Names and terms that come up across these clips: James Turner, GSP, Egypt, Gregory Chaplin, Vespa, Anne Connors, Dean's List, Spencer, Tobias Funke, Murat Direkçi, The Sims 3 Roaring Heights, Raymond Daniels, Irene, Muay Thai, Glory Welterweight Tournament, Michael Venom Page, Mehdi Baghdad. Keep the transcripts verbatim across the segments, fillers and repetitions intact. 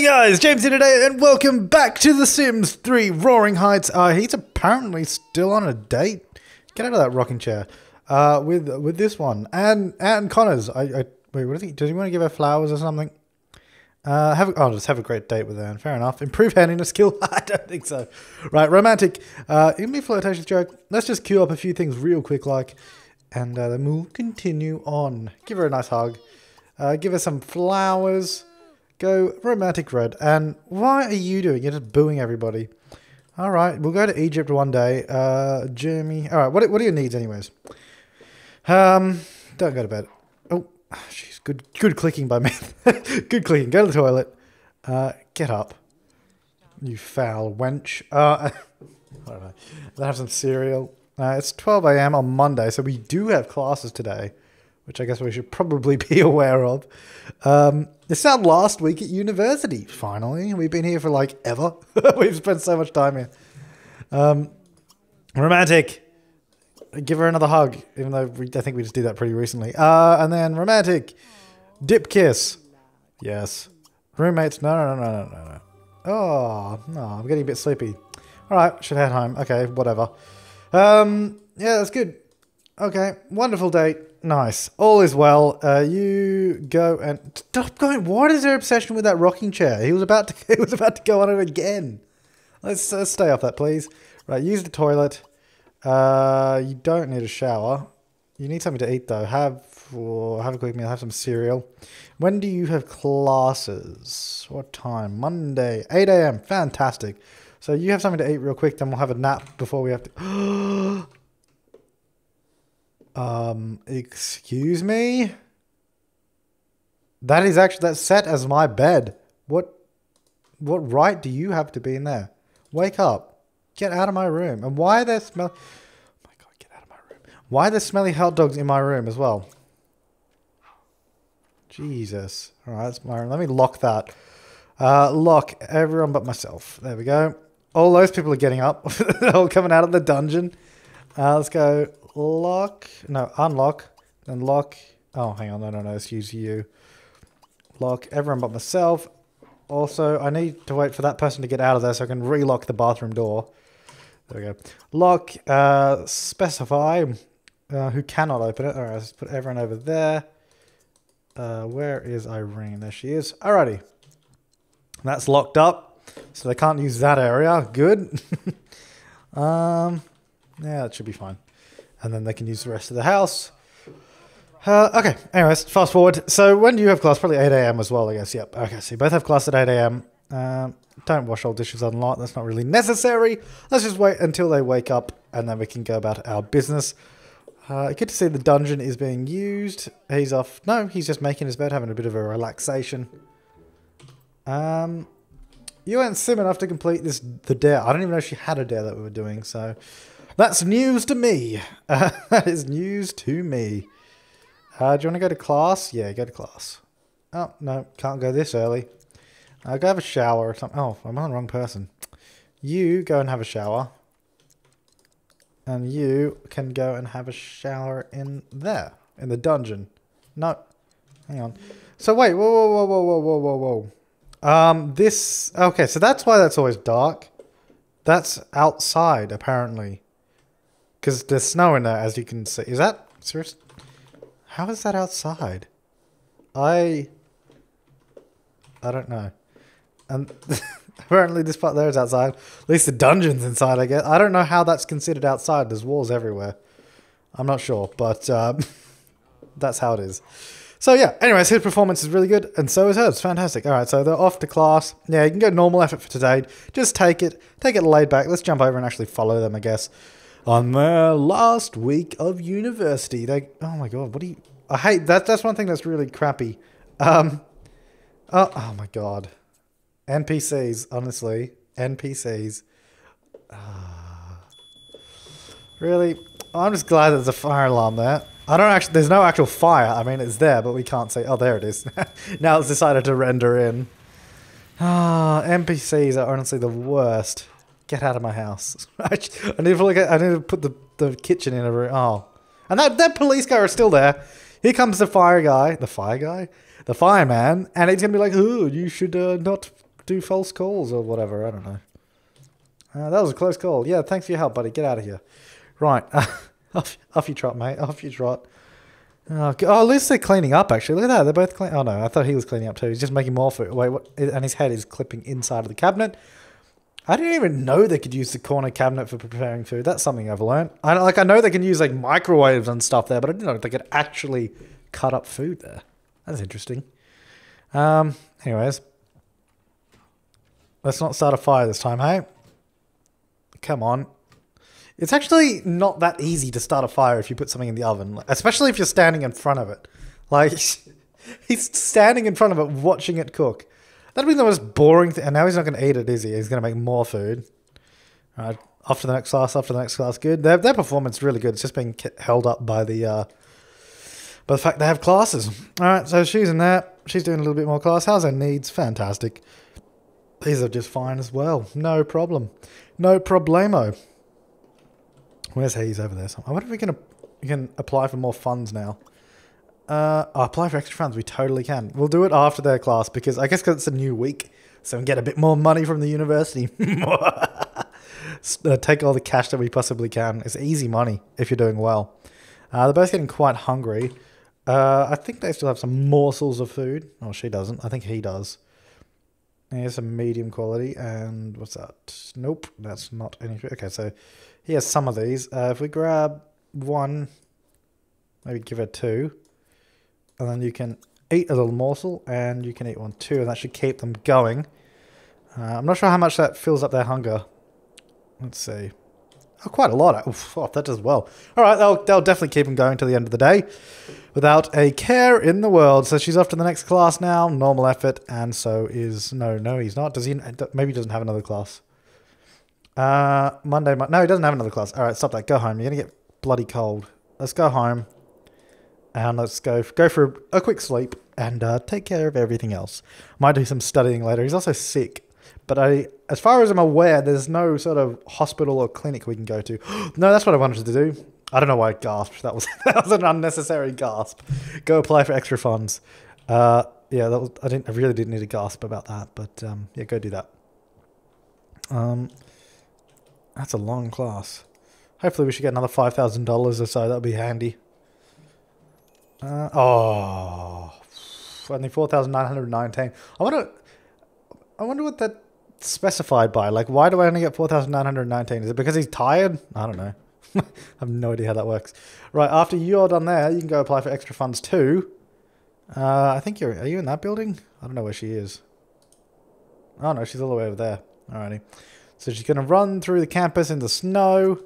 Hey guys, James here today and welcome back to The Sims three Roaring Heights. Uh, he's apparently still on a date. Get out of that rocking chair. Uh, with with this one. Anne, Anne Connors. I, I, wait, what is he? Does he want to give her flowers or something? Uh, have I'll oh, just have a great date with Anne. Fair enough. Improve handling a skill. I don't think so. Right, romantic. Uh, it'll be a flirtatious joke. Let's just queue up a few things real quick like. And uh, then we'll continue on. Give her a nice hug. Uh, give her some flowers. Go romantic red. And why are you doing? You're just booing everybody. All right, we'll go to Egypt one day. Uh, Jeremy. All right, what what are your needs anyways? Um, don't go to bed. Oh, jeez, good good clicking by me. Good clicking. Go to the toilet. Uh, get up. You foul wench. Uh, I don't know. Let's have some cereal. Uh, it's twelve A M on Monday, so we do have classes today, which I guess we should probably be aware of. Um, it's our last week at university, finally. We've been here for like ever. We've spent so much time here. Um, romantic. Give her another hug, even though we, I think we just did that pretty recently. Uh, and then romantic. Dip kiss. Yes. Roommates. No, no, no, no, no, no. Oh, no, I'm getting a bit sleepy. All right, should head home. Okay, whatever. Um, yeah, that's good. Okay, wonderful date. Nice. All is well. Uh, you go and stop going. What is their obsession with that rocking chair? He was about to. He was about to go on it again. Let's uh, stay off that, please. Right. Use the toilet. Uh, you don't need a shower. You need something to eat though. Have or have a quick meal. Have some cereal. When do you have classes? What time? Monday, eight A M Fantastic. So you have something to eat real quick. Then we'll have a nap before we have to. Um, excuse me? That is actually, that's set as my bed. What, what right do you have to be in there? Wake up. Get out of my room. And why are there smelly, oh my god, get out of my room. Why are there smelly hot dogs in my room as well? Jesus. Alright, that's my room. Let me lock that. Uh, lock everyone but myself. There we go. All those people are getting up. They're all coming out of the dungeon. Uh, let's go. Lock, no, unlock, then lock. Oh, hang on, no, no, no, let's use you. Lock everyone but myself. Also, I need to wait for that person to get out of there so I can relock the bathroom door. There we go. Lock, uh, specify uh, who cannot open it. All right, let's put everyone over there. Uh, where is Irene? There she is. Alrighty. That's locked up, so they can't use that area. Good. um, yeah, that should be fine. And then they can use the rest of the house. Uh, okay, anyways, fast forward. So when do you have class? Probably eight A M as well, I guess. Yep, okay, so you both have class at eight A M Um, don't wash all dishes unlocked. That's not really necessary. Let's just wait until they wake up and then we can go about our business. Uh, good to see the dungeon is being used. He's off. No, he's just making his bed, having a bit of a relaxation. Um, you ain't sim enough to complete this the dare. I don't even know if she had a dare that we were doing, so... That's news to me. Uh, that is news to me. Uh, do you want to go to class? Yeah, go to class. Oh, no, can't go this early. Uh, go have a shower or something. Oh, I'm on the wrong person. You go and have a shower. And you can go and have a shower in there, in the dungeon. No, hang on. So wait, whoa, whoa, whoa, whoa, whoa, whoa, whoa, whoa. Um, this, okay, so that's why that's always dark. That's outside, apparently. Because there's snow in there, as you can see. Is that serious? How is that outside? I... I don't know. And apparently this part there is outside. At least the dungeon's inside, I guess. I don't know how that's considered outside. There's walls everywhere. I'm not sure, but um, that's how it is. So yeah, anyways, his performance is really good, and so is hers. Fantastic. All right, so they're off to class. Yeah, you can go normal effort for today. Just take it. Take it laid back. Let's jump over and actually follow them, I guess. On their last week of university, they. Oh my god, what do you? I hate that. That's one thing that's really crappy. Um, oh, oh my god, N P Cs. Honestly, N P Cs. Uh, really, I'm just glad there's a fire alarm there. I don't actually. There's no actual fire. I mean, it's there, but we can't say. Oh, there it is. Now it's decided to render in. Ah, oh, N P Cs are honestly the worst. Get out of my house. I need to, look at, I need to put the, the kitchen in a room. Oh. And that, that police guy is still there. Here comes the fire guy. The fire guy? The fireman. And he's going to be like, oh, you should uh, not do false calls or whatever. I don't know. Uh, that was a close call. Yeah, thanks for your help, buddy. Get out of here. Right. off, off you trot, mate. Off you trot. Oh, oh, at least they're cleaning up, actually. Look at that. They're both clean. Oh, no. I thought he was cleaning up, too. He's just making more food. Wait, what? And his head is clipping inside of the cabinet. I didn't even know they could use the corner cabinet for preparing food. That's something I've learned. I, like, I know they can use, like, microwaves and stuff there, but I didn't know they could actually cut up food there. That's interesting. Um, anyways. Let's not start a fire this time, hey? Come on. It's actually not that easy to start a fire if you put something in the oven, especially if you're standing in front of it. Like, he's standing in front of it, watching it cook. That'd be the most boring thing. And now he's not going to eat it, is he? He's going to make more food. All right, off to the next class, off to the next class. Good. Their, their performance is really good. It's just being held up by the, uh, by the fact they have classes. All right, so she's in there. She's doing a little bit more class. How's her needs? Fantastic. These are just fine as well. No problem. No problemo. Where's Hayes? Over there? I wonder if we can, we can apply for more funds now. Uh, oh, apply for extra funds. We totally can. We'll do it after their class because I guess because it's a new week. So we can get a bit more money from the university. Take all the cash that we possibly can. It's easy money if you're doing well. Uh, they're both getting quite hungry. Uh, I think they still have some morsels of food. Oh, she doesn't. I think he does. Here's some medium quality. And what's that? Nope. That's not any. Okay, so he has some of these. Uh, if we grab one, maybe give her two. And then you can eat a little morsel, and you can eat one too, and that should keep them going. Uh, I'm not sure how much that fills up their hunger. Let's see. Oh, quite a lot. Oof, oh, that does well. All right, they'll, they'll definitely keep them going till the end of the day without a care in the world. So she's off to the next class now, normal effort, and so is... No, no, he's not. Does he? Maybe he doesn't have another class. Uh, Monday... No, he doesn't have another class. All right, stop that. Go home. You're going to get bloody cold. Let's go home. And let's go go for a, a quick sleep and uh, take care of everything else. Might do some studying later. He's also sick. But I, as far as I'm aware, there's no sort of hospital or clinic we can go to. No, that's what I wanted to do. I don't know why I gasped. That was, that was an unnecessary gasp. Go apply for extra funds. Uh, yeah, that was, I, didn't, I really didn't need to gasp about that. But um, yeah, go do that. Um, that's a long class. Hopefully we should get another five thousand dollars or so. That would be handy. Uh, oh, only four thousand nine hundred nineteen. I wonder, I wonder what that specified by. Like, why do I only get four thousand nine hundred nineteen? Is it because he's tired? I don't know. I have no idea how that works. Right, after you're done there, you can go apply for extra funds too. Uh, I think you're, are you in that building? I don't know where she is. Oh no, she's all the way over there. Alrighty. So she's going to run through the campus in the snow.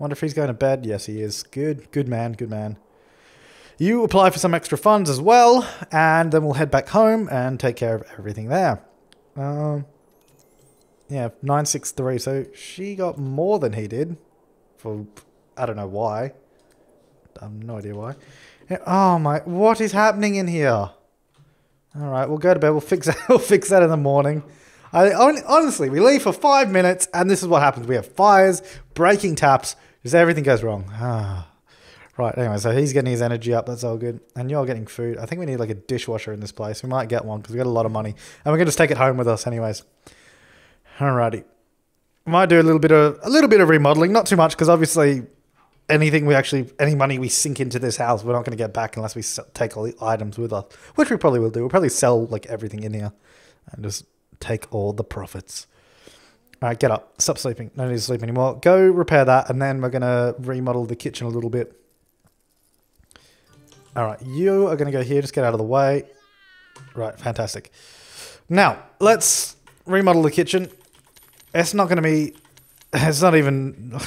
Wonder if he's going to bed. Yes, he is. Good, good man, good man. You apply for some extra funds as well, and then we'll head back home and take care of everything there. Um, yeah, nine six three, so she got more than he did. For, I don't know why. I have no idea why. Yeah, oh my, what is happening in here? Alright, we'll go to bed, we'll fix that, we'll fix that in the morning. I, honestly, we leave for five minutes, and this is what happens. We have fires, breaking taps, just everything goes wrong. Ah. Right, anyway, so he's getting his energy up. That's all good. And you're getting food. I think we need, like, a dishwasher in this place. We might get one because we've got a lot of money. And we're going to just take it home with us anyways. Alrighty. Might do a little bit of a little bit of remodeling. Not too much because, obviously, anything we actually... Any money we sink into this house, we're not going to get back unless we take all the items with us. Which we probably will do. We'll probably sell, like, everything in here. And just take all the profits. Alright, get up. Stop sleeping. No need to sleep anymore. Go repair that. And then we're going to remodel the kitchen a little bit. Alright, you are going to go here, just get out of the way. Right, fantastic. Now, let's remodel the kitchen. It's not going to be... It's not even...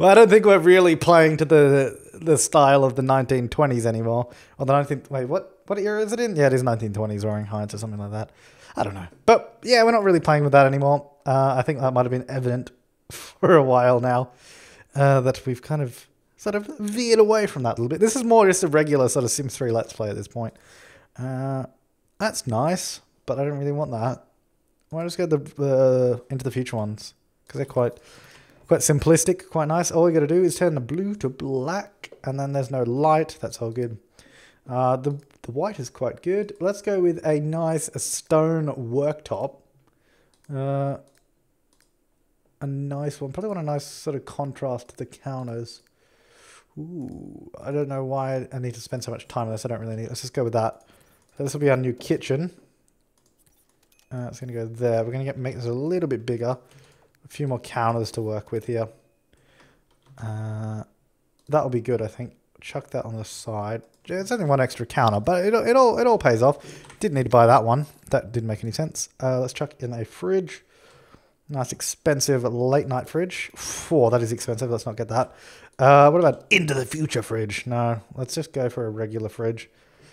well, I don't think we're really playing to the the style of the nineteen twenties anymore. Or the nineteenth... Wait, what, what era is it in? Yeah, it is nineteen twenties, Roaring Heights or something like that. I don't know. But, yeah, we're not really playing with that anymore. Uh, I think that might have been evident for a while now. Uh, that we've kind of... sort of veered away from that a little bit. This is more just a regular sort of Sims three Let's Play at this point. Uh, that's nice, but I don't really want that. Why don't I just go the, uh, into the future ones? Because they're quite quite simplistic, quite nice. All we got to do is turn the blue to black, and then there's no light. That's all good. Uh, the, the white is quite good. Let's go with a nice a stone worktop. Uh, a nice one. Probably want a nice sort of contrast to the counters. Ooh, I don't know why I need to spend so much time on this. I don't really need it. Let's just go with that. So this will be our new kitchen. Uh, it's going to go there. We're going to get make this a little bit bigger. A few more counters to work with here. Uh, that'll be good, I think. Chuck that on the side. It's only one extra counter, but it, it all it all pays off. Didn't need to buy that one. That didn't make any sense. Uh, let's chuck in a fridge. Nice expensive late night fridge. Four. That is expensive. Let's not get that. Uh, what about into the future fridge? No. Let's just go for a regular fridge.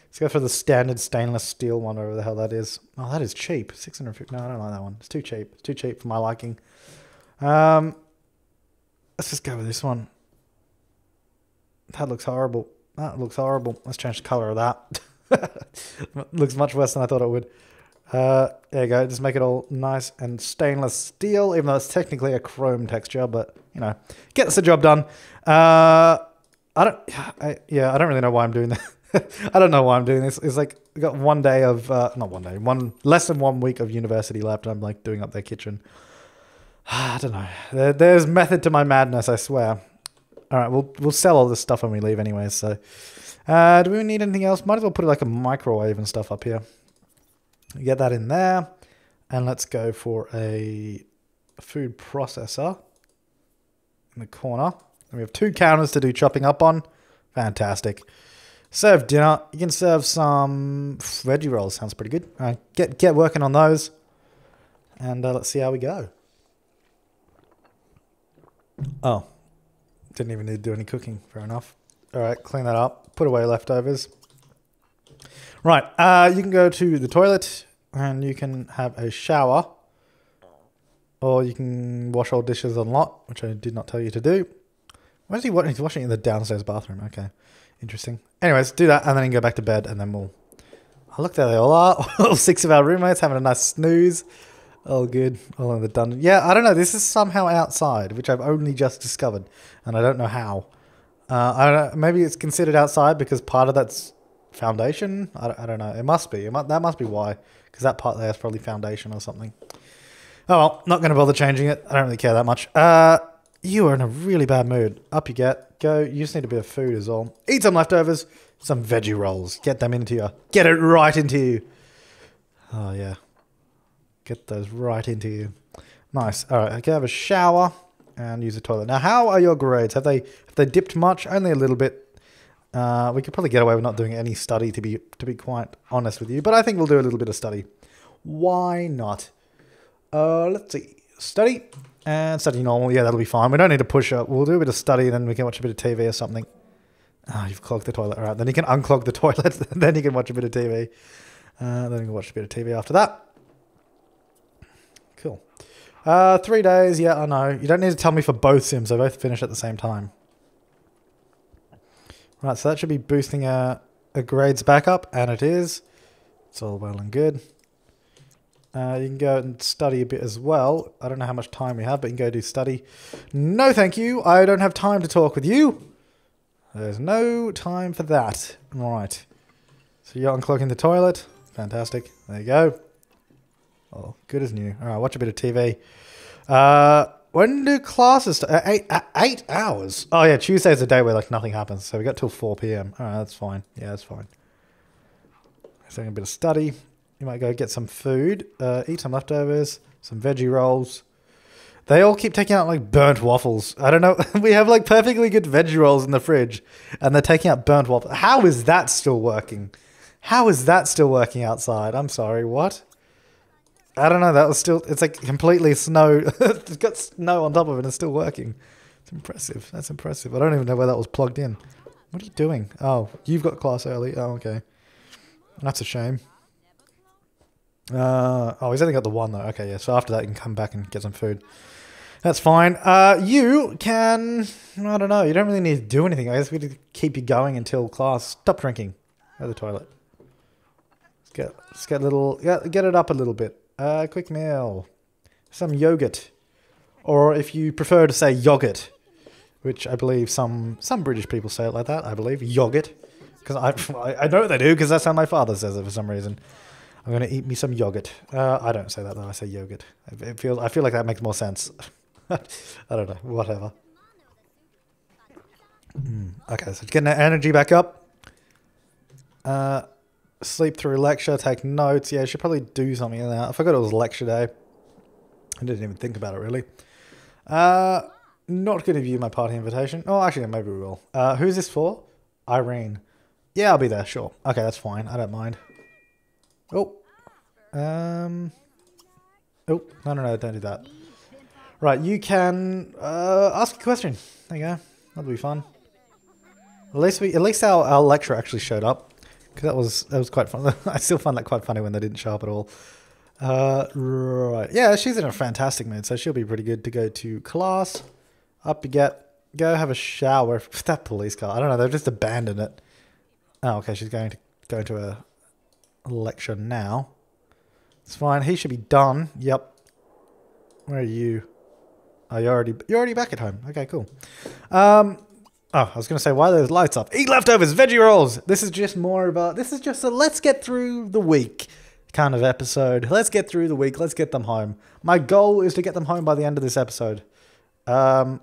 Let's go for the standard stainless steel one, whatever the hell that is. Oh, that is cheap. six hundred fifty. No, I don't like that one. It's too cheap. It's too cheap for my liking. Um, let's just go with this one. That looks horrible. That looks horrible. Let's change the color of that. Looks much worse than I thought it would. Uh, there you go. Just make it all nice and stainless steel, even though it's technically a chrome texture, but, you know, gets the job done. Uh, I don't, I, yeah, I don't really know why I'm doing that. I don't know why I'm doing this. It's like, I got one day of, uh, not one day, one, less than one week of university left, and I'm like doing up their kitchen. I don't know. There, there's method to my madness, I swear. All right, we'll we'll sell all this stuff when we leave anyway. So, uh, do we need anything else? Might as well put like a microwave and stuff up here. Get that in there, and let's go for a food processor in the corner. And we have two counters to do chopping up on. Fantastic. Serve dinner. You can serve some veggie rolls. Sounds pretty good. All right, get get working on those, and uh, let's see how we go. Oh. Didn't even need to do any cooking. Fair enough. All right, clean that up. Put away leftovers. Right, uh, you can go to the toilet and you can have a shower. Or you can wash all dishes on lot, which I did not tell you to do. Where's he washing? He's washing in the downstairs bathroom. Okay, interesting. Anyways, do that and then you can go back to bed and then we'll... Oh, look, there they all are. All six of our roommates having a nice snooze. Oh, good. All in the dungeon. Yeah, I don't know. This is somehow outside, which I've only just discovered, and I don't know how. Uh, I don't know. Maybe it's considered outside because part of that's foundation. I, I don't know. It must be. It must, that must be why, because that part there is probably foundation or something. Oh, well, not going to bother changing it. I don't really care that much. Uh, you are in a really bad mood. Up you get. Go. You just need a bit of food is all. Eat some leftovers. Some veggie rolls. Get them into you. Get it right into you. Oh, yeah. Get those right into you. Nice. All right, I can have a shower and use the toilet. Now, how are your grades? Have they have they dipped much? Only a little bit. Uh, we could probably get away with not doing any study, to be to be quite honest with you. But I think we'll do a little bit of study. Why not? Uh, let's see. Study and study normal. Yeah, that'll be fine. We don't need to push up. We'll do a bit of study, then we can watch a bit of T V or something. Oh, you've clogged the toilet. All right, then you can unclog the toilet. Then you can watch a bit of T V. Uh, then you can watch a bit of T V after that. Cool. Uh, three days. Yeah, I know. You don't need to tell me for both Sims. They both finish at the same time. Right, so that should be boosting our, our grades back up, and it is. It's all well and good. Uh, you can go and study a bit as well. I don't know how much time we have, but you can go do study. No, thank you. I don't have time to talk with you. There's no time for that. All right. So you're unclogging the toilet. Fantastic. There you go. Oh, good as new. All right, watch a bit of T V. Uh, when do classes start? Uh, eight, uh, eight hours. Oh, yeah, Tuesday's the day where, like, nothing happens. So we got till four p m All right, that's fine. Yeah, that's fine. Let's do a bit of study. You might go get some food. Uh, eat some leftovers. Some veggie rolls. They all keep taking out, like, burnt waffles. I don't know. We have, like, perfectly good veggie rolls in the fridge. And they're taking out burnt waffles. How is that still working? How is that still working outside? I'm sorry, what? I don't know, that was still, it's like completely snow, it's got snow on top of it and it's still working. It's impressive, that's impressive. I don't even know where that was plugged in. What are you doing? Oh, you've got class early, oh okay. That's a shame. Uh, oh, he's only got the one though, okay yeah, so after that you can come back and get some food. That's fine. Uh, you can, I don't know, you don't really need to do anything. I guess we need to keep you going until class. Stop drinking. Go to the toilet. Let's get, let's get a little, get, get it up a little bit. Uh, quick meal, some yogurt, or if you prefer to say yogurt, which I believe some some British people say it like that. I believe yogurt, because I I know they do because that's how my father says it for some reason. I'm gonna eat me some yogurt. Uh, I don't say that though. I say yogurt. It feels. I feel like that makes more sense. I don't know. Whatever. Mm. Okay, so getting that energy back up. Uh, sleep through lecture, take notes. Yeah, I should probably do something in that. I forgot it was lecture day. I didn't even think about it really. Uh, not going to view my party invitation. Oh, actually, maybe we will. Uh, who's this for? Irene. Yeah, I'll be there. Sure. Okay, that's fine. I don't mind. Oh. Um. Oh, no, no, no, don't do that. Right, you can uh, ask a question. There you go. That'll be fun. At least we, at least our, our lecturer actually showed up, because that was that was quite fun. I still find that quite funny when they didn't show up at all. Uh, right, yeah, she's in a fantastic mood, so she'll be pretty good to go to class. Up you get. Go have a shower. That police car. I don't know. They've just abandoned it. Oh, okay. She's going to go to a lecture now. It's fine. He should be done. Yep. Where are you? Oh, you're already, you're already back at home. Okay, cool. Um, oh, I was going to say, why are those lights up? Eat leftovers, veggie rolls. This is just more about, this is just a let's get through the week kind of episode. Let's get through the week. Let's get them home. My goal is to get them home by the end of this episode, um,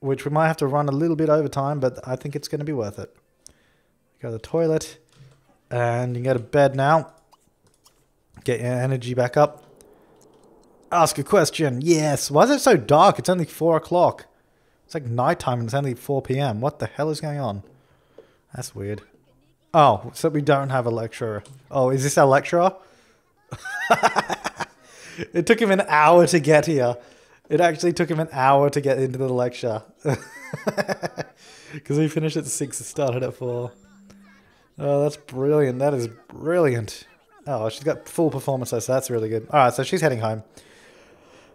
which we might have to run a little bit over time, but I think it's going to be worth it. Go to the toilet and you can go to bed now. Get your energy back up. Ask a question. Yes. Why is it so dark? It's only four o'clock. It's like nighttime and it's only four P M What the hell is going on? That's weird. Oh, so we don't have a lecturer. Oh, is this our lecturer? It took him an hour to get here. It actually took him an hour to get into the lecture. Because we finished at six and started at four. Oh, that's brilliant. That is brilliant. Oh, she's got full performance, so that's really good. All right, so she's heading home.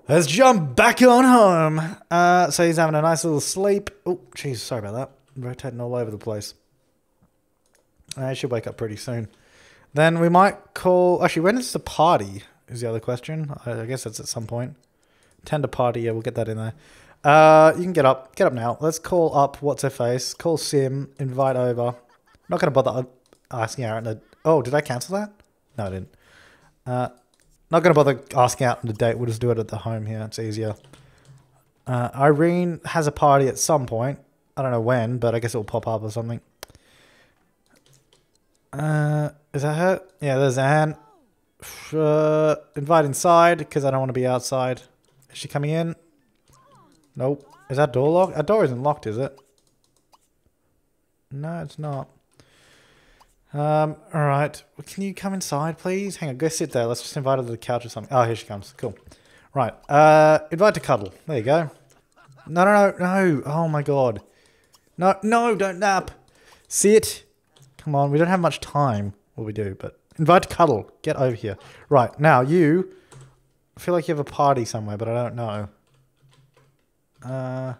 Let's jump back on home. Uh, so he's having a nice little sleep. Oh, jeez, sorry about that. Rotating all over the place. I should wake up pretty soon. Then we might call... Actually, when is the party? Is the other question. I guess that's at some point. Tender party, yeah, we'll get that in there. Uh, you can get up. Get up now. Let's call up What's-Her-Face. Call Sim. Invite over. I'm not going to bother asking Aaron. Oh, did I cancel that? No, I didn't. Uh... Not going to bother asking out on the date. We'll just do it at the home here. It's easier. Uh, Irene has a party at some point. I don't know when, but I guess it'll pop up or something. Uh, is that her? Yeah, there's Anne. Uh, invite inside because I don't want to be outside. Is she coming in? Nope. Is that door locked? Our door isn't locked, is it? No, it's not. Um, alright. Well, can you come inside, please? Hang on, go sit there. Let's just invite her to the couch or something. Oh, here she comes. Cool. Right. Uh, invite to cuddle. There you go. No, no, no, no. Oh, my God. No, no, don't nap. Sit. Come on. We don't have much time. Well, we do, but... Invite to cuddle. Get over here. Right. Now, you... I feel like you have a party somewhere, but I don't know. Uh...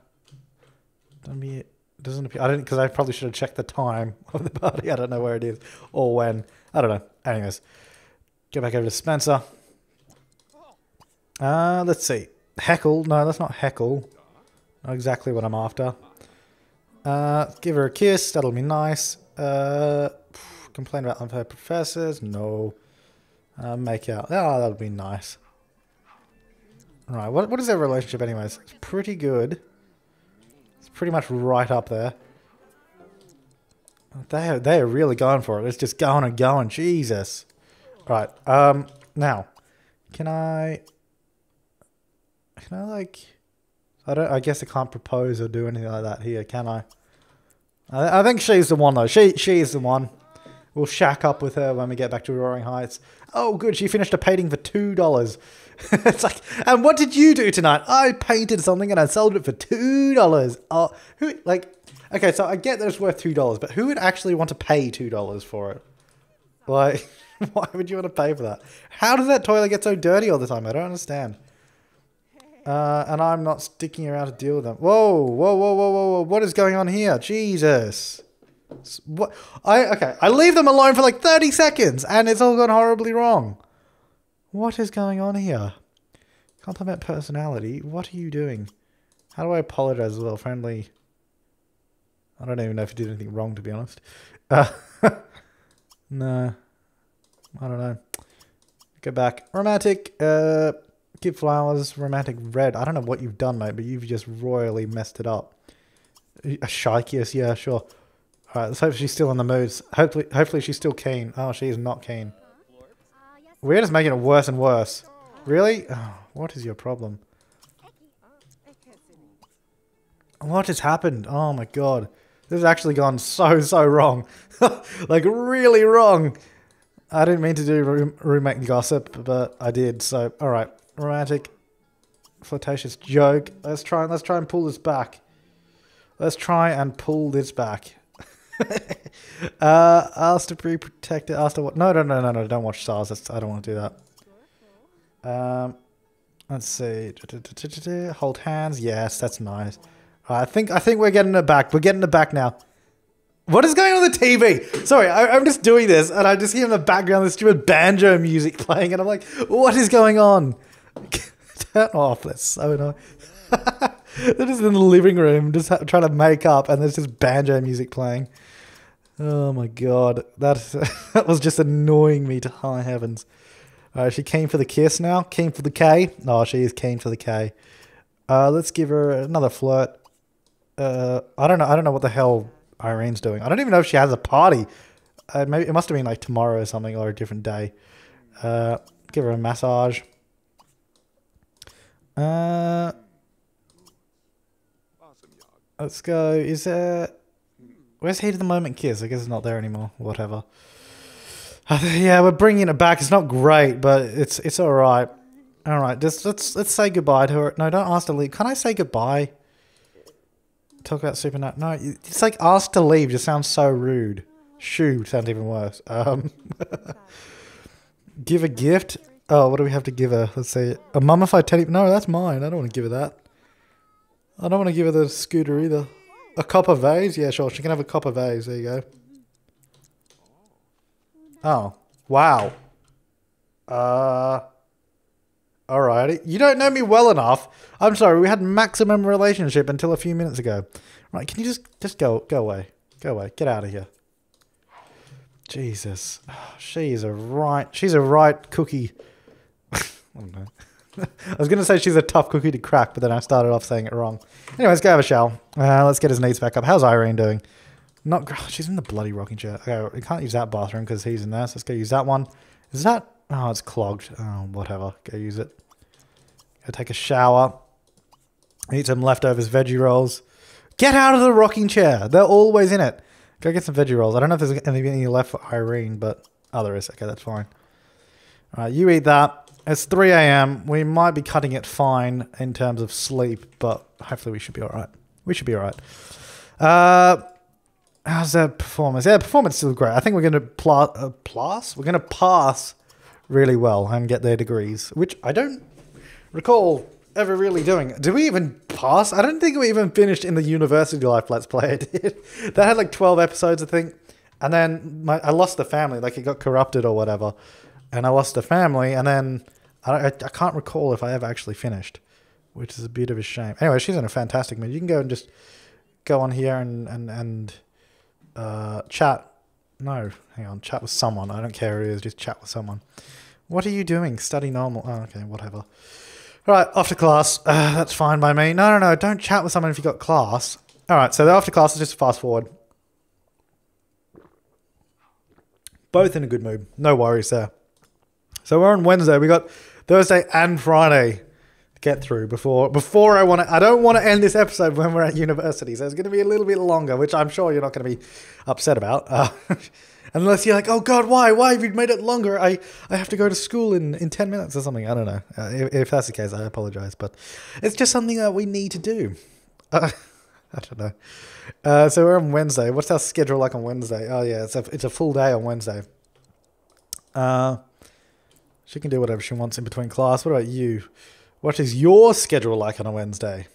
Don't be... Doesn't appear. I didn't, because I probably should have checked the time of the party. I don't know where it is or when. I don't know. Anyways, go back over to Spencer. Uh, let's see. Heckle. No, that's not heckle. Not exactly what I'm after. Uh, give her a kiss. That'll be nice. Uh, complain about unfair professors. No. Uh, make out. Oh, that'll be nice. Alright, what, what is their relationship anyways? It's pretty good. Pretty much right up there. They are, they are really going for it. It's just going and going. Jesus. Right. Um. Now, can I? Can I like? I don't. I guess I can't propose or do anything like that here, can I? I, I think she's the one though. She she is the one. We'll shack up with her when we get back to Roaring Heights. Oh, good. She finished a painting for two dollars. It's like, and what did you do tonight? I painted something and I sold it for two dollars. Oh, who like? Okay, so I get that it's worth two dollars, but who would actually want to pay two dollars for it? Like, why would you want to pay for that? How does that toilet get so dirty all the time? I don't understand. Uh, and I'm not sticking around to deal with them. Whoa, whoa, whoa, whoa, whoa, whoa! What is going on here? Jesus! What? I okay. I leave them alone for like thirty seconds, and it's all gone horribly wrong. What is going on here? Compliment personality. What are you doing? How do I apologize as well? Friendly. I don't even know if you did anything wrong, to be honest. Uh, no. I don't know. Go back. Romantic, uh, keep flowers, romantic red. I don't know what you've done, mate, but you've just royally messed it up. A shy kiss, yeah, sure. Alright, let's hope she's still in the mood. Hopefully, hopefully she's still keen. Oh, she is not keen. We're just making it worse and worse. Really? Oh, what is your problem? What has happened? Oh my god. This has actually gone so, so wrong. Like, really wrong. I didn't mean to do room roommate gossip, but I did, so alright. Romantic, flirtatious joke. Let's try and let's try and pull this back. Let's try and pull this back. uh, asked to be protected. Asked to what? No, no, no, no, no. Don't watch stars. That's, I don't want to do that. Um, let's see. Hold hands. Yes, that's nice. I think I think we're getting it back. We're getting it back now. What is going on with the T V? Sorry, I, I'm just doing this, and I just hear in the background this stupid banjo music playing, and I'm like, what is going on? Turn off. That's so annoying. They're just in the living room, just trying to make up, and there's just banjo music playing. Oh my god, that that was just annoying me to high heavens. Alright, she came for the kiss now, came for the K. Oh, she is keen for the K. Uh, let's give her another flirt. Uh, I don't know. I don't know what the hell Irene's doing. I don't even know if she has a party. Uh, maybe it must have been like tomorrow or something, or a different day. Uh, give her a massage. Uh. Let's go, is there... Where's Heat of the Moment Kiss? I guess it's not there anymore. Whatever. Yeah, we're bringing it back. It's not great, but it's it's alright. Alright, just let's let's say goodbye to her. No, don't ask to leave. Can I say goodbye? Talk about Supernat. No, it's like ask to leave just sounds so rude. Shoo sounds even worse. Um, give a gift? Oh, what do we have to give her? Let's see. A mummified teddy... No, that's mine. I don't want to give her that. I don't want to give her the scooter either. A copper vase? Yeah, sure. She can have a copper vase. There you go. Oh. Wow. Uh. Alrighty. You don't know me well enough. I'm sorry. We had maximum relationship until a few minutes ago. Right. Can you just, just go, go away. Go away. Get out of here. Jesus. She's a right, she's a right cookie. I don't know. I was going to say she's a tough cookie to crack, but then I started off saying it wrong. Anyway, let's go have a shower. Uh, let's get his needs back up. How's Irene doing? Not. Oh, she's in the bloody rocking chair. Okay, we can't use that bathroom because he's in there, so let's go use that one. Is that... Oh, it's clogged. Oh, whatever. Go use it. Go take a shower. Eat some leftovers veggie rolls. Get out of the rocking chair! They're always in it. Go get some veggie rolls. I don't know if there's any left for Irene, but... Oh, there is. Okay, that's fine. Alright, you eat that. It's three A M We might be cutting it fine in terms of sleep, but hopefully we should be all right. We should be all right. Uh, how's their performance? Yeah, performance is still great. I think we're going to pla uh, pass. We're going to pass really well and get their degrees, which I don't recall ever really doing. Did we even pass? I don't think we even finished in the university life Let's Play. Did that had like twelve episodes, I think, and then my, I lost the family. Like it got corrupted or whatever, and I lost the family, and then. I, I can't recall if I ever actually finished, which is a bit of a shame. Anyway, she's in a fantastic mood. You can go and just go on here and, and, and uh, chat. No, hang on. Chat with someone. I don't care who it is. Just chat with someone. What are you doing? Study normal. Oh, okay, whatever. All right, off to class. Uh, that's fine by me. No, no, no. Don't chat with someone if you've got class. All right, so they're off to class. Let's just fast forward. Both in a good mood. No worries there. So we're on Wednesday. We got... Thursday and Friday to get through before before I want to... I don't want to end this episode when we're at university, so it's going to be a little bit longer, which I'm sure you're not going to be upset about. Uh, unless you're like, oh God, why? Why have you made it longer? I, I have to go to school in, in ten minutes or something. I don't know. Uh, if, if that's the case, I apologize, but it's just something that we need to do. Uh, I don't know. Uh, so we're on Wednesday. What's our schedule like on Wednesday? Oh yeah, it's a, it's a full day on Wednesday. Uh... She can do whatever she wants in between class. What about you? What is your schedule like on a Wednesday?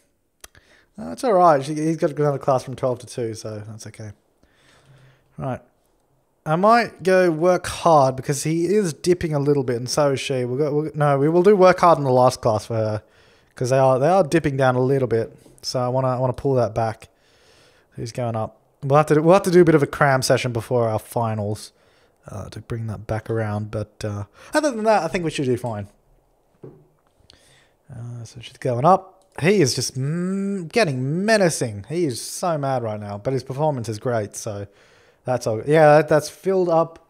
Oh, it's all right. She, he's got to go down to class from twelve to two, so that's okay. All right. I might go work hard because he is dipping a little bit, and so is she. We'll go, we'll, no, we will do work hard in the last class for her because they are they are dipping down a little bit. So I want to I want to pull that back. He's going up. We'll have to we'll have to do a bit of a cram session before our finals. uh, to bring that back around. But uh, other than that, I think we should do fine. Uh, so she's going up. He is just m getting menacing. He is so mad right now, but his performance is great. So that's all. Yeah, that, that's filled up.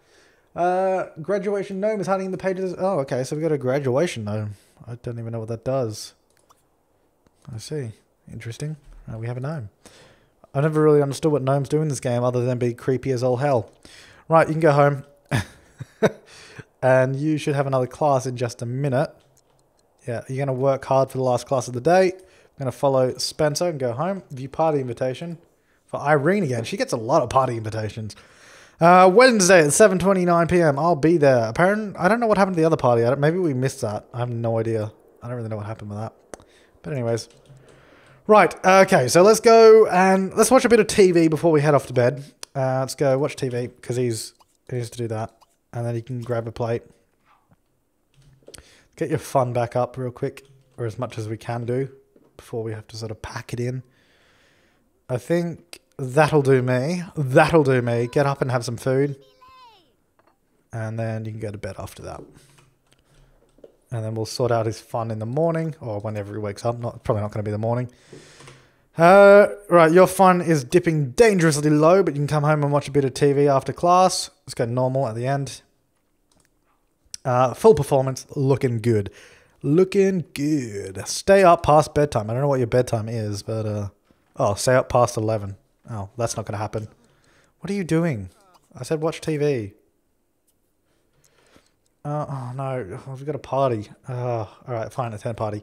Uh, graduation gnome is hiding in the pages. Oh, okay. So we got a graduation gnome. I don't even know what that does. I see. Interesting. Uh, we have a gnome. I never really understood what gnomes do in this game other than be creepy as all hell. Right, you can go home. And you should have another class in just a minute. Yeah, you're going to work hard for the last class of the day. I'm going to follow Spencer and go home. View party invitation for Irene again. She gets a lot of party invitations. Uh, Wednesday at seven twenty-nine p m I'll be there. Apparently, I don't know what happened to the other party. I don't, maybe we missed that. I have no idea. I don't really know what happened with that. But anyways. Right, okay, so let's go and let's watch a bit of T V before we head off to bed. Uh, let's go watch T V, because he's, he needs to do that. And then he can grab a plate. Get your fun back up real quick, or as much as we can do, before we have to sort of pack it in. I think that'll do me. That'll do me. Get up and have some food. And then you can go to bed after that. And then we'll sort out his fun in the morning, or whenever he wakes up. Not probably not going to be the morning. Uh, right, your fun is dipping dangerously low, but you can come home and watch a bit of T V after class. Let's go normal at the end. Uh, full performance, looking good. Looking good. Stay up past bedtime. I don't know what your bedtime is, but... Uh, oh, stay up past eleven. Oh, that's not going to happen. What are you doing? I said watch T V. Uh, oh no, we've got a party. Uh, alright, fine, a ten party.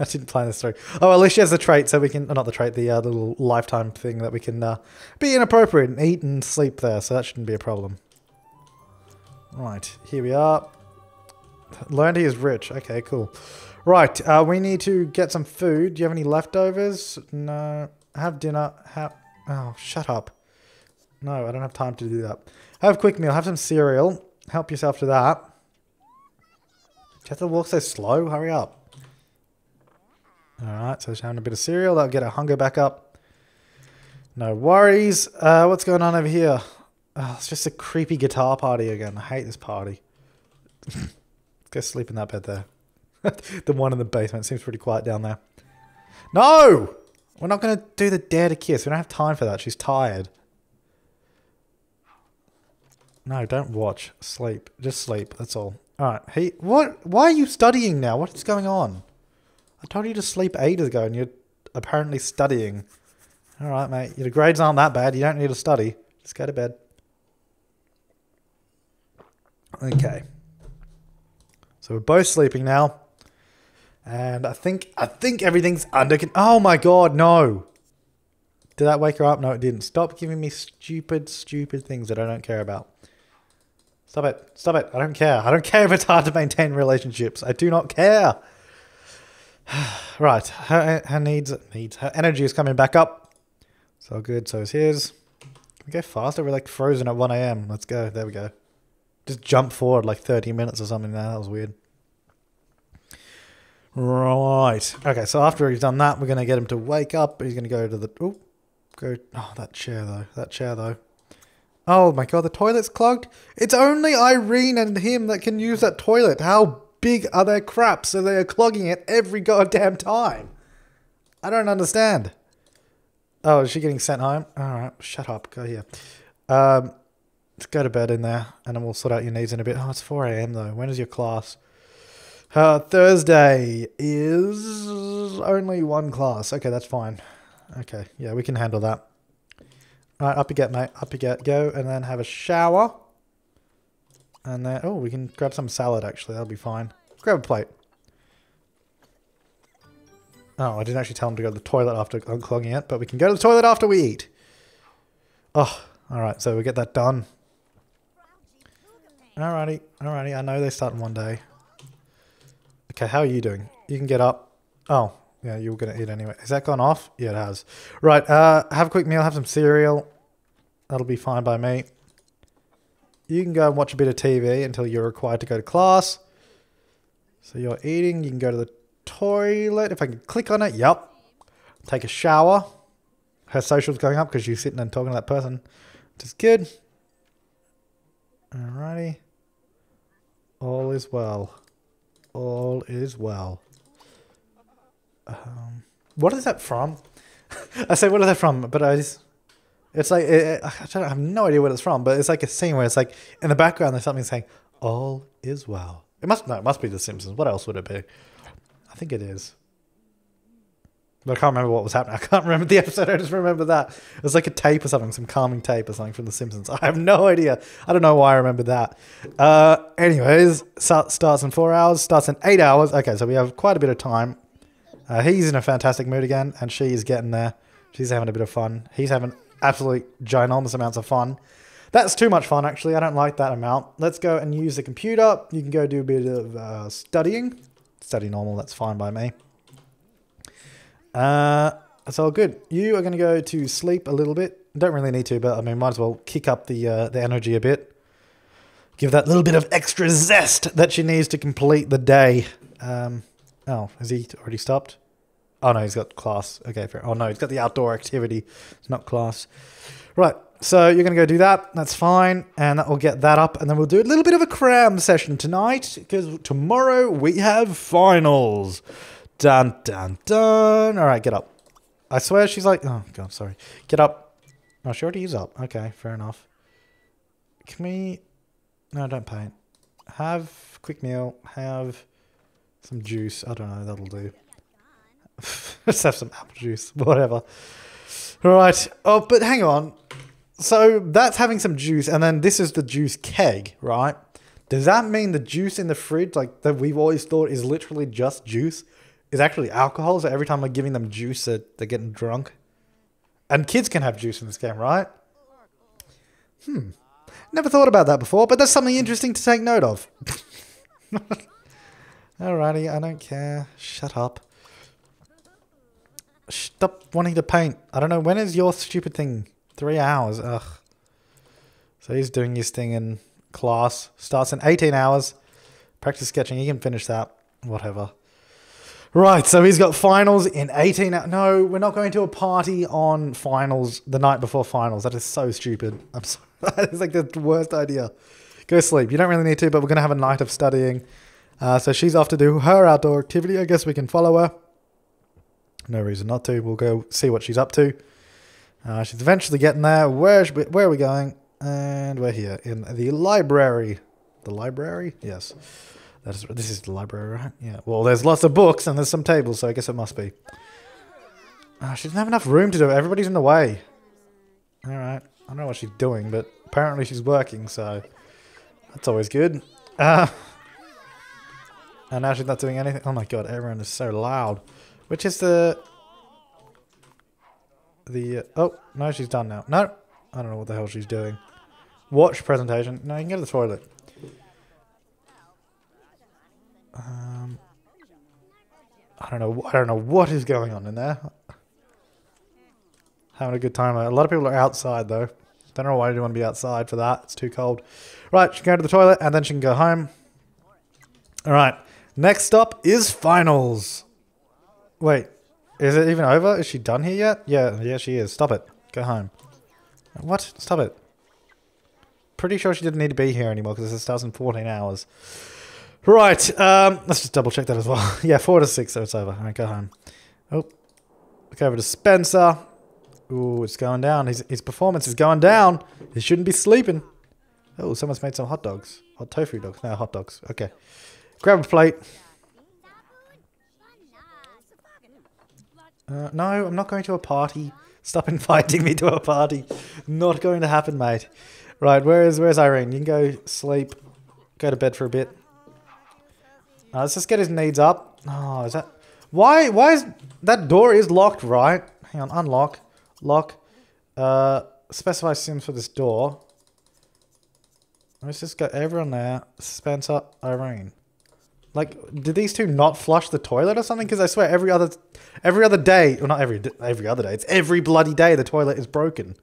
I didn't plan this through. Oh, at least she has the trait, so we can, not the trait, the uh, little lifetime thing that we can uh, be inappropriate and eat and sleep there, so that shouldn't be a problem. Right, here we are. Learned he is rich. Okay, cool. Right, uh, we need to get some food. Do you have any leftovers? No. Have dinner. Have... Oh, shut up. No, I don't have time to do that. Have a quick meal. Have some cereal. Help yourself to that. Do you have to walk so slow? Hurry up. Alright, so she's having a bit of cereal. That'll get her hunger back up. No worries. Uh, what's going on over here? Oh, it's just a creepy guitar party again. I hate this party. Go sleep in that bed there. The one in the basement. Seems pretty quiet down there. No! We're not going to do the dare to kiss. We don't have time for that. She's tired. No, don't watch. Sleep. Just sleep. That's all. Alright. Hey, what? Why are you studying now? What is going on? I told you to sleep ages ago and you're apparently studying. Alright, mate. Your grades aren't that bad. You don't need to study. Just go to bed. Okay. So we're both sleeping now. And I think, I think everything's under control. Oh my god, no! Did that wake her up? No, it didn't. Stop giving me stupid, stupid things that I don't care about. Stop it. Stop it. I don't care. I don't care if it's hard to maintain relationships. I do not care. Right. Her, her needs, needs, her energy is coming back up. So good. So is his. Can we go faster? We're like frozen at one a m Let's go. There we go. Just jump forward like thirty minutes or something. That was weird. Right. Okay, so after he's done that, we're going to get him to wake up. He's going to go to the... Oh, go... Oh, that chair, though. That chair, though. Oh, my God, the toilet's clogged. It's only Irene and him that can use that toilet. How big are their craps so they are clogging it every goddamn time? I don't understand. Oh, is she getting sent home? All right, shut up. Go here. Um, let's go to bed in there, and then we'll sort out your needs in a bit. Oh, it's four a m, though. When is your class? Uh, Thursday is only one class. Okay, that's fine. Okay, yeah, we can handle that. Alright, up you get, mate. Up you get. Go and then have a shower. And then, oh, we can grab some salad, actually. That'll be fine. Grab a plate. Oh, I didn't actually tell him to go to the toilet after unclogging it, but we can go to the toilet after we eat. Oh, alright, so we get that done. Alrighty, alrighty. I know they start in one day. Okay, how are you doing? You can get up. Oh, yeah, you were going to eat anyway. Has that gone off? Yeah, it has. Right, uh, have a quick meal, have some cereal. That'll be fine by me. You can go and watch a bit of T V until you're required to go to class. So you're eating. You can go to the toilet. If I can click on it, yep. Take a shower. Her social's going up because you're sitting and talking to that person, which is good. Alrighty. All is well. All is well. Um, what is that from? I say, what is that from? But I just... It's like... It, I, don't know, I have no idea what it's from, but it's like a scene where it's like... In the background, there's something saying, all is well. It must... No, it must be The Simpsons. What else would it be? I think it is. But I can't remember what was happening. I can't remember the episode. I just remember that. It was like a tape or something. Some calming tape or something from The Simpsons. I have no idea. I don't know why I remember that. Uh, anyways, so, starts in four hours. Starts in eight hours. Okay, so we have quite a bit of time. Uh, he's in a fantastic mood again. And she is getting there. She's having a bit of fun. He's having absolute ginormous amounts of fun. That's too much fun, actually. I don't like that amount. Let's go and use the computer. You can go do a bit of uh, studying. Study normal. That's fine by me. Uh, that's all good. You are going to go to sleep a little bit. Don't really need to, but I mean, might as well kick up the uh, the energy a bit. Give that little bit of extra zest that she needs to complete the day. Um, oh, has he already stopped? Oh no, he's got class. Okay, fair. Oh no, he's got the outdoor activity. It's not class. Right, so you're going to go do that. That's fine, and that will get that up, and then we'll do a little bit of a cram session tonight, because tomorrow we have finals. Dun, dun, dun. All right, get up. I swear she's like... Oh, God, sorry. Get up. Oh, she already is up. Okay, fair enough. Can we... No, don't paint. Have a quick meal. Have some juice. I don't know. That'll do. Let's have some apple juice. Whatever. All right. Oh, but hang on. So that's having some juice, and then this is the juice keg, right? Does that mean the juice in the fridge, like that we've always thought is literally just juice? Is actually alcohol, so every time we're giving them juice, they're, they're getting drunk. And kids can have juice in this game, right? Hmm. Never thought about that before, but that's something interesting to take note of. Alrighty, I don't care. Shut up. Stop wanting to paint. I don't know, when is your stupid thing? Three hours, ugh. So he's doing his thing in class. Starts in eighteen hours. Practice sketching, he can finish that. Whatever. Right, so he's got finals in eighteen hours. No, we're not going to a party on finals the night before finals. That is so stupid. I'm sorry. That is like the worst idea. Go sleep. You don't really need to, but we're going to have a night of studying. Uh, so she's off to do her outdoor activity. I guess we can follow her. No reason not to. We'll go see what she's up to. Uh, she's eventually getting there. Where, where are we going? And we're here in the library. The library? Yes. That is, this is the library, right? Yeah. Well, there's lots of books and there's some tables, so I guess it must be. Oh, she doesn't have enough room to do it. Everybody's in the way. All right. I don't know what she's doing, but apparently she's working, so that's always good. Uh, and now she's not doing anything. Oh, my God. Everyone is so loud. Which is the... The... Uh, oh, no, she's done now. No. I don't know what the hell she's doing. Watch presentation. No, you can go to the toilet. Um, I don't know. I don't know what is going on in there. Having a good time. A lot of people are outside though. Don't know why you want to be outside for that. It's too cold. Right, she can go to the toilet and then she can go home. All right. Next stop is finals. Wait, is it even over? Is she done here yet? Yeah, yeah, she is. Stop it. Go home. What? Stop it. Pretty sure she didn't need to be here anymore because it starts in fourteen hours. Right, um, let's just double check that as well. Yeah, four to six, so it's over. All right, go home. Oh, look over to Spencer. Ooh, it's going down. His, his performance is going down. He shouldn't be sleeping. Oh, someone's made some hot dogs. Hot tofu dogs. No, hot dogs. Okay. Grab a plate. Uh, no, I'm not going to a party. Stop inviting me to a party. Not going to happen, mate. Right, where is, where's Irene? You can go sleep. Go to bed for a bit. Uh, let's just get his needs up. Oh, is that... Why, why is... That door is locked, right? Hang on, unlock. Lock. Uh, specify sims for this door. Let's just go everyone there. Spencer, Irene. Like, did these two not flush the toilet or something? Because I swear every other... Every other day... Well, not every every other day. It's every bloody day the toilet is broken.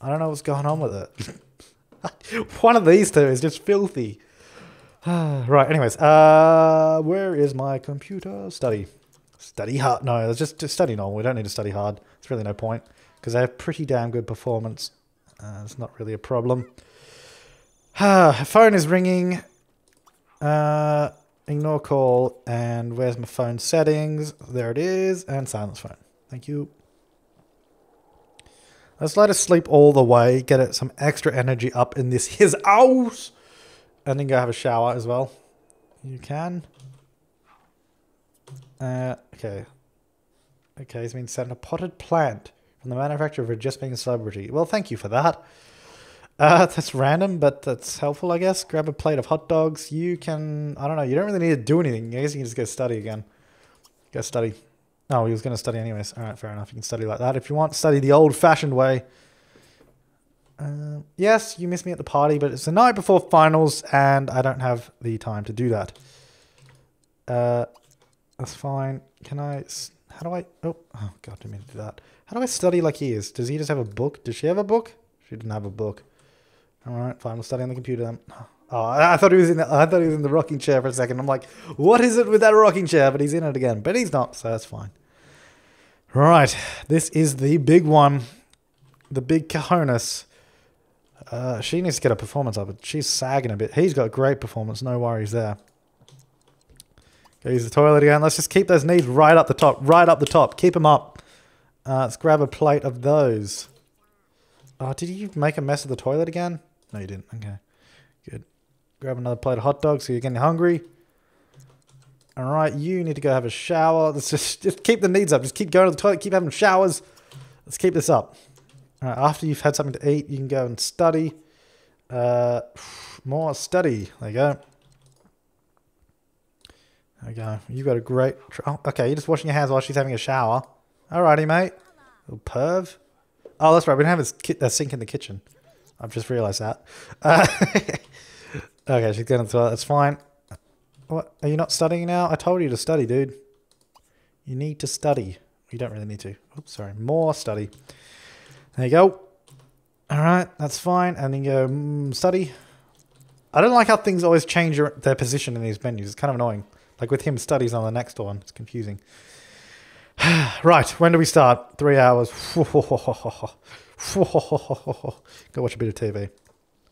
I don't know what's going on with it. One of these two is just filthy. Right, anyways, uh, where is my computer? Study. Study hard. No, it's just, just study normal. We don't need to study hard. It's really no point because they have pretty damn good performance. Uh, it's not really a problem. Ah, phone is ringing. Uh, ignore call. And where's my phone settings? There it is. And silence phone. Thank you. Let's let us sleep all the way. Get it some extra energy up in this his house. And then go have a shower as well. You can. Uh, okay. Okay, he's been sent a potted plant from the manufacturer for just being a celebrity. Well, thank you for that. Uh, that's random, but that's helpful, I guess. Grab a plate of hot dogs. You can... I don't know. You don't really need to do anything. I guess you can just go study again. Go study. Oh, he was going to study anyways. All right, fair enough. You can study like that. If you want, study the old-fashioned way. Uh, yes, you missed me at the party, but it's the night before finals, and I don't have the time to do that. Uh, that's fine. Can I... How do I... Oh, oh God, I didn't mean to do that. How do I study like he is? Does he just have a book? Does she have a book? She didn't have a book. All right, fine. We'll study on the computer then. Oh, I thought he was in the, I thought he was in the rocking chair for a second. I'm like, what is it with that rocking chair? But he's in it again. But he's not, so that's fine. All right. This is the big one. The big cojones. Uh, she needs to get her performance up. But she's sagging a bit. He's got great performance. No worries there. Go use the toilet again. Let's just keep those knees right up the top. Right up the top. Keep them up. Uh, let's grab a plate of those. Oh, did you make a mess of the toilet again? No, you didn't. Okay. Good. Grab another plate of hot dogs so you're getting hungry. Alright, you need to go have a shower. Let's just, just keep the needs up. Just keep going to the toilet. Keep having showers. Let's keep this up. Alright, after you've had something to eat, you can go and study. Uh, more study. There you go. There you go. You've got a great... Oh, okay, you're just washing your hands while she's having a shower. Alrighty, mate. Little perv. Oh, that's right. We don't have a, a sink in the kitchen. I've just realised that. Uh, okay, she's going to throw that. That's fine. What? Are you not studying now? I told you to study, dude. You need to study. You don't really need to. Oops, sorry. More study. There you go. All right, that's fine. And then you go mm, study. I don't like how things always change your, their position in these menus. It's kind of annoying. Like with him, studies on the next one. It's confusing. Right, when do we start? Three hours. Go watch a bit of T V.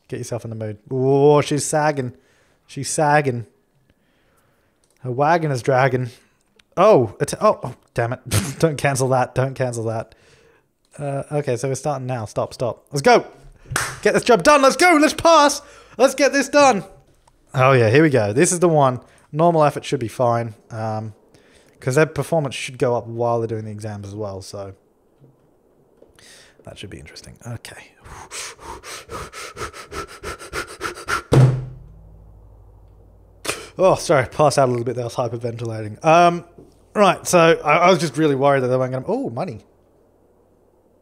Get yourself in the mood. Oh, she's sagging. She's sagging. Her wagon is dragging. Oh, it's, oh, oh, damn it. Don't cancel that. Don't cancel that. Uh, okay, so we're starting now. Stop, stop. Let's go. Get this job done. Let's go. Let's pass. Let's get this done. Oh, yeah, here we go. This is the one. Normal effort should be fine. Um... Because their performance should go up while they're doing the exams as well, so that should be interesting. Okay. Oh, sorry, passed out a little bit there. I was hyperventilating. Um, right, so I, I was just really worried that they weren't going to... Oh, money.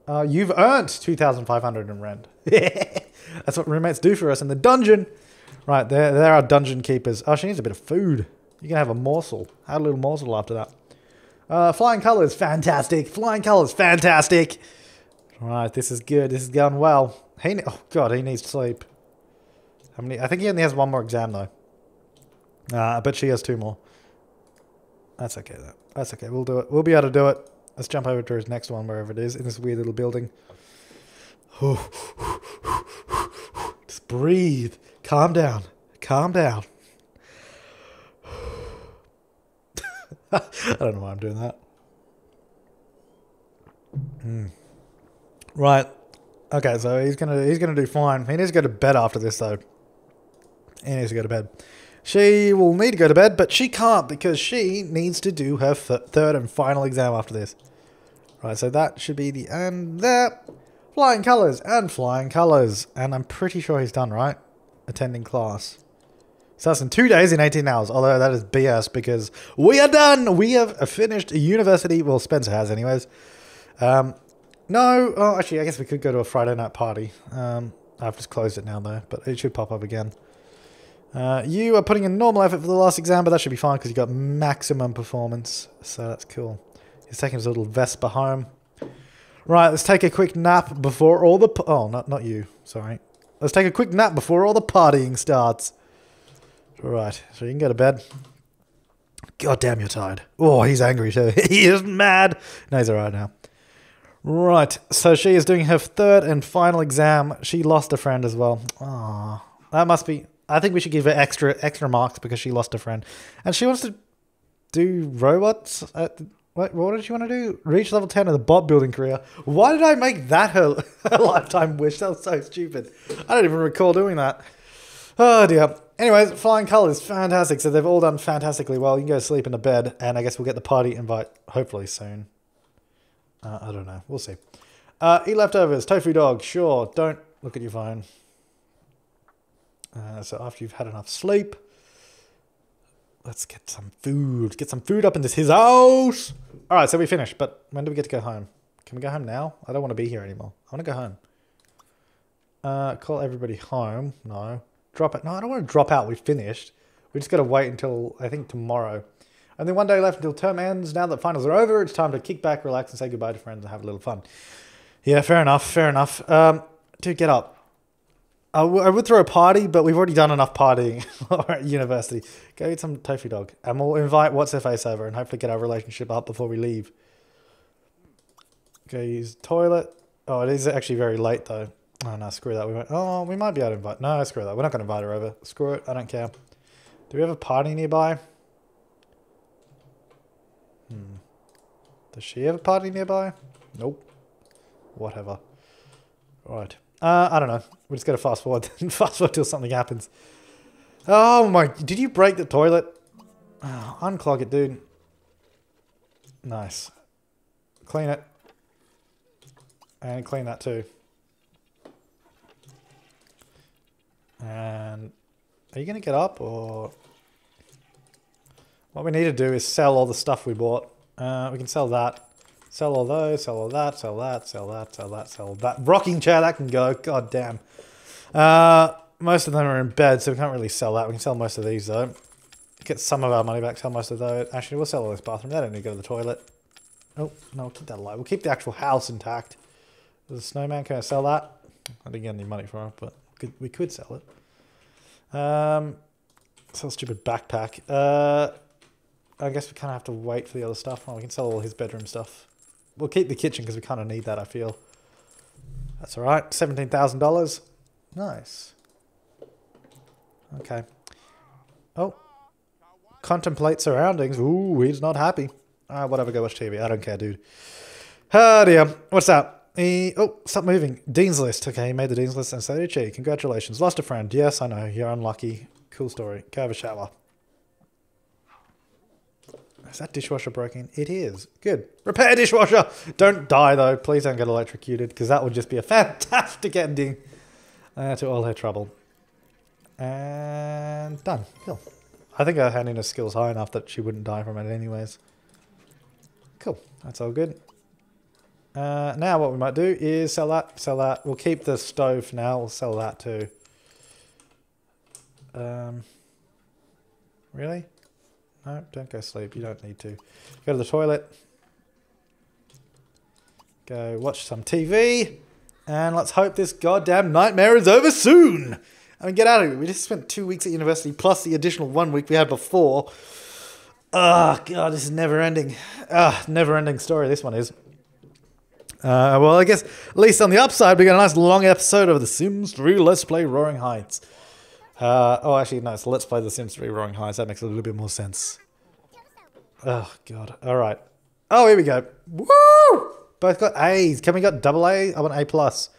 Uh, you've earned two thousand five hundred dollars in rent. That's what roommates do for us in the dungeon. Right, there, there are dungeon keepers. Oh, she needs a bit of food. You can have a morsel. Have a little morsel after that. Uh, flying colours, fantastic. Flying colours, fantastic. Alright, this is good. This is going well. He ne oh god, he needs sleep. How many? I think he only has one more exam though. Uh, I bet she has two more. That's okay though. That's okay. We'll do it. We'll be able to do it. Let's jump over to his next one, wherever it is, in this weird little building. Just breathe. Calm down. Calm down. I don't know why I'm doing that. Mm. Right. Okay, so he's gonna he's gonna do fine. He needs to go to bed after this though. He needs to go to bed. She will need to go to bed, but she can't because she needs to do her th third and final exam after this. Right, so that should be the end there. Flying colours and flying colours. And I'm pretty sure he's done, right? Attending class. So that's in two days in eighteen hours, although that is B S because we are done! We have finished university. Well, Spencer has anyways. Um, no, oh, actually, I guess we could go to a Friday night party. Um, I've just closed it now, though, but it should pop up again. Uh, you are putting in normal effort for the last exam, but that should be fine because you got maximum performance, so that's cool. He's taking his little Vespa home. Right, let's take a quick nap before all the... Oh, not, not you, sorry. Let's take a quick nap before all the partying starts. Right, so you can go to bed. God damn, you're tired. Oh, he's angry too. He is mad. No, he's all right now. Right, so she is doing her third and final exam. She lost a friend as well. Oh, That must be... I think we should give her extra extra marks because she lost a friend. And she wants to do robots? Uh, what, what did she want to do? Reach level ten of the bot building career. Why did I make that her, her lifetime wish? That was so stupid. I don't even recall doing that. Oh dear. Anyways, flying colours, fantastic. So they've all done fantastically well. You can go sleep in a bed, and I guess we'll get the party invite hopefully soon. Uh, I don't know. We'll see. Uh, eat leftovers. Tofu dog. Sure. Don't look at your phone. Uh, so after you've had enough sleep, let's get some food. Get some food up in this his house. All right, so we finished, but when do we get to go home? Can we go home now? I don't want to be here anymore. I want to go home. Uh, call everybody home. No. Drop it. No, I don't want to drop out. We finished. We just got to wait until, I think, tomorrow. And then one day left until term ends. Now that finals are over, it's time to kick back, relax, and say goodbye to friends and have a little fun. Yeah, fair enough. Fair enough. Um, dude, get up. I, w I would throw a party, but we've already done enough partying at university. Go eat some tofu dog. And we'll invite What's-Her-Face over and hopefully get our relationship up before we leave. Go use the toilet. Oh, it is actually very late, though. Oh, no, screw that. We went, oh, we might be able to invite... No, screw that. We're not going to invite her over. Screw it. I don't care. Do we have a party nearby? Hmm. Does she have a party nearby? Nope. Whatever. All right. Uh, I don't know. We just got to fast forward and fast forward till something happens. Oh my... Did you break the toilet? Oh, unclog it, dude. Nice. Clean it. And clean that too. And... Are you going to get up or... What we need to do is sell all the stuff we bought. Uh, we can sell that. Sell all those, sell all that, sell that, sell that, sell that, sell that. Rocking chair, that can go. God damn. Uh, most of them are in bed, so we can't really sell that. We can sell most of these, though. Get some of our money back, sell most of those. Actually, we'll sell all this bathroom. They don't need to go to the toilet. Oh, no, we'll keep that alive. We'll keep the actual house intact. There's a snowman. Can I sell that? I didn't get any money for it, but we could sell it. Um, sell stupid backpack. Uh, I guess we kind of have to wait for the other stuff. Well, we can sell all his bedroom stuff. We'll keep the kitchen because we kind of need that, I feel. That's all right. seventeen thousand dollars. Nice. Okay. Oh. Contemplate surroundings. Ooh, he's not happy. Ah, whatever, go watch T V. I don't care, dude. Oh, dear. What's that? He, oh, stop moving. Dean's List. Okay, he made the Dean's List and so did she. Congratulations. Lost a friend. Yes, I know. You're unlucky. Cool story. Go have a shower. Is that dishwasher broken? It is. Good. Repair dishwasher! Don't die though. Please don't get electrocuted because that would just be a fantastic ending uh, to all her trouble. And done. Cool. I think her handiness skill's high enough that she wouldn't die from it anyways. Cool. That's all good. Uh, now what we might do is sell that, sell that. We'll keep the stove now. We'll sell that too. Um, really? No, don't go sleep. You don't need to. Go to the toilet. Go watch some T V. And let's hope this goddamn nightmare is over soon. I mean, get out of here. We just spent two weeks at university plus the additional one week we had before. Oh, God, this is never ending. Ah, oh, never ending story this one is. Uh, well, I guess at least on the upside, we got a nice long episode of The Sims three Let's Play Roaring Heights. Uh, oh, actually, no, so let's play The Sims three Roaring Heights. That makes a little bit more sense. Oh, God. All right. Oh, here we go. Woo! Both got A's. Can we got double A? I want A plus.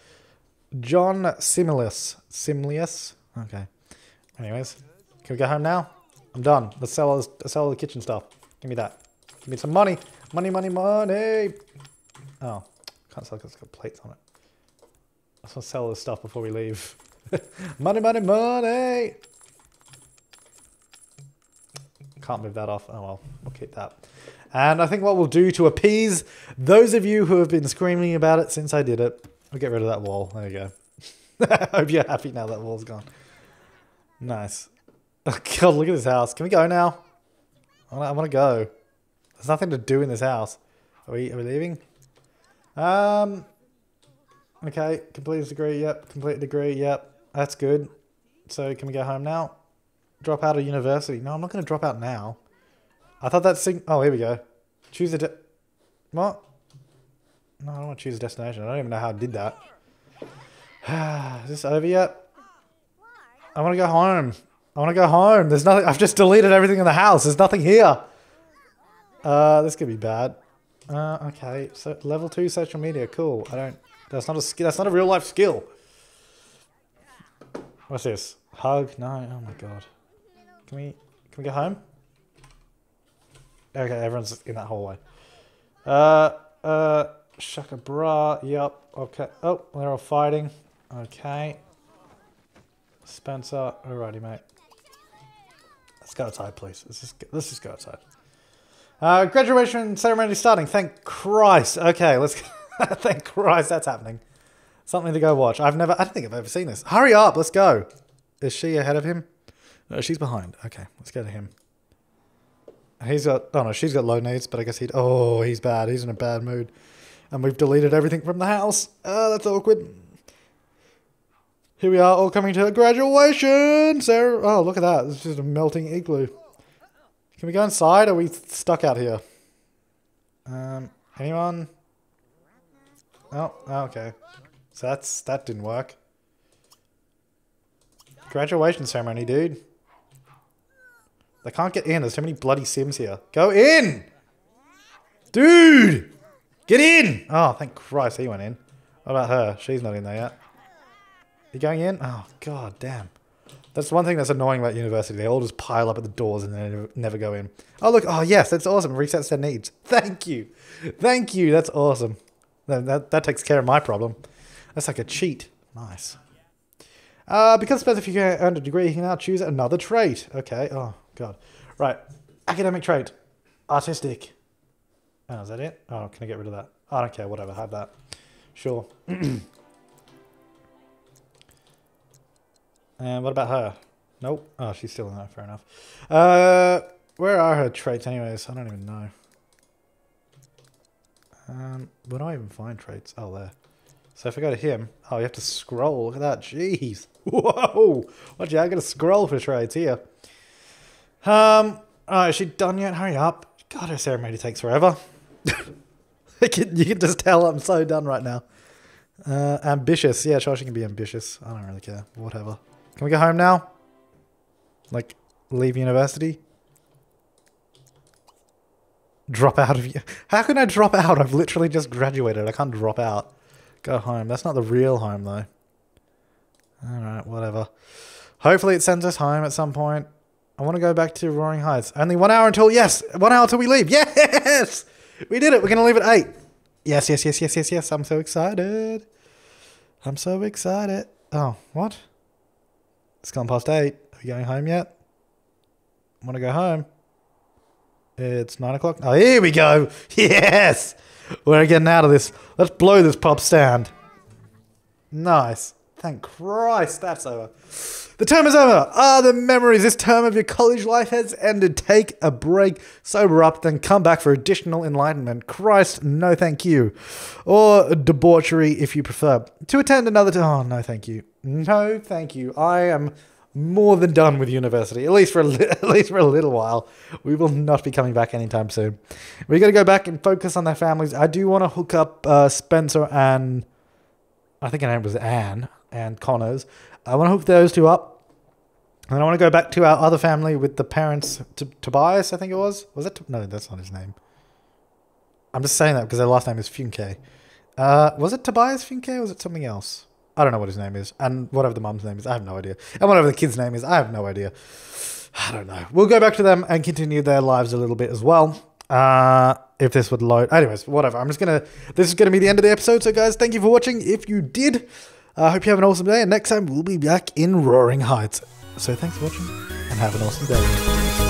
John Similius. Similius? Okay. Anyways, can we go home now? I'm done. Let's sell all, this, let's sell all the kitchen stuff. Give me that. Give me some money. Money, money, money. Oh, can't sell because it's got plates on it. I just want to sell all this stuff before we leave. Money, money, money! Can't move that off. Oh well, we'll keep that. And I think what we'll do to appease those of you who have been screaming about it since I did it, we'll get rid of that wall. There you go. I hope you're happy now that wall's gone. Nice. Oh God, look at this house. Can we go now? I want to I want to go. There's nothing to do in this house. Are we, are we leaving? Um... Okay, complete degree, yep. Complete degree, yep. That's good. So can we go home now? Drop out of university. No, I'm not going to drop out now. I thought that sig- Oh, here we go. Choose a de- What? No, I don't want to choose a destination. I don't even know how I did that. Is this over yet? I want to go home. I want to go home. There's nothing. I've just deleted everything in the house. There's nothing here. Uh, this could be bad. Uh, okay. So level two social media. Cool. I don't. That's not a skill. That's not a real life skill. What's this? Hug? No. Oh my god. Can we? Can we go home? Okay. Everyone's in that hallway. Uh. Uh. Shaka bra. Yep. Okay. Oh, they're all fighting. Okay. Spencer, alrighty, mate. Let's go outside, please. Let's just, let's just go outside. Uh, graduation ceremony starting. Thank Christ. Okay, let's. Thank Christ, that's happening. Something to go watch. I've never. I don't think I've ever seen this. Hurry up, let's go. Is she ahead of him? No, she's behind. Okay, let's go to him. He's got. Oh no, she's got low needs, but I guess he'd. Oh, he's bad. He's in a bad mood, and we've deleted everything from the house. Oh, that's awkward. Here we are, all coming to a graduation! Sarah, oh, look at that. It's just a melting igloo. Can we go inside? Or are we stuck out here? Um, anyone? Oh, okay. So that's, that didn't work. Graduation ceremony, dude. They can't get in. There's too many bloody Sims here. Go in! Dude! Get in! Oh, thank Christ he went in. What about her? She's not in there yet. You going in? Oh, god damn. That's one thing that's annoying about university. They all just pile up at the doors and they never go in. Oh, look. Oh, yes. That's awesome. Resets their needs. Thank you. Thank you. That's awesome. That, that, that takes care of my problem. That's like a cheat. Nice. Uh, because Spencer, if you earned a degree, you can now choose another trait. Okay. Oh, god. Right. Academic trait. Artistic. Oh, is that it? Oh, can I get rid of that? I don't care. Whatever. Have that. Sure. And what about her? Nope. Oh, she's still in there. Fair enough. Uh, where are her traits anyways? I don't even know. Um, where do I even find traits? Oh, there. So if I go to him... Oh, you have to scroll. Look at that. Jeez. Whoa! What, yeah, I gotta scroll for traits here. Um, oh, is she done yet? Hurry up. God, her ceremony takes forever. I can, you can just tell I'm so done right now. Uh, ambitious. Yeah, sure, she can be ambitious. I don't really care. Whatever. Can we go home now? Like, leave university? Drop out of you. How can I drop out? I've literally just graduated. I can't drop out. Go home. That's not the real home, though. Alright, whatever. Hopefully it sends us home at some point. I want to go back to Roaring Heights. Only one hour until, yes! One hour till we leave. Yes! We did it. We're going to leave at eight. Yes, yes, yes, yes, yes, yes. I'm so excited. I'm so excited. Oh, what? It's gone past eight. Are we going home yet? I want to go home. It's nine o'clock. Oh, here we go. Yes. We're getting out of this. Let's blow this pub stand. Nice. Thank Christ that's over. The term is over. Ah, the memories. This term of your college life has ended. Take a break, sober up, then come back for additional enlightenment. Christ, no thank you. Or debauchery if you prefer. To attend another term. Oh, no thank you. No thank you. I am more than done with university. At least for a li at least for a little while. We will not be coming back anytime soon. We're going to go back and focus on their families. I do want to hook up uh, Spencer and... I think her name was Anne. And Connors. I want to hook those two up. And I want to go back to our other family with the parents. T Tobias, I think it was. Was that? T no, that's not his name. I'm just saying that because their last name is Funke. Uh, was it Tobias Funke or was it something else? I don't know what his name is. And whatever the mum's name is, I have no idea. And whatever the kid's name is, I have no idea. I don't know. We'll go back to them and continue their lives a little bit as well. Uh... If this would load. Anyways, whatever. I'm just going to... This is going to be the end of the episode. So guys, thank you for watching. If you did... I uh, hope you have an awesome day, and next time we'll be back in Roaring Heights. So thanks for watching, and have an awesome day.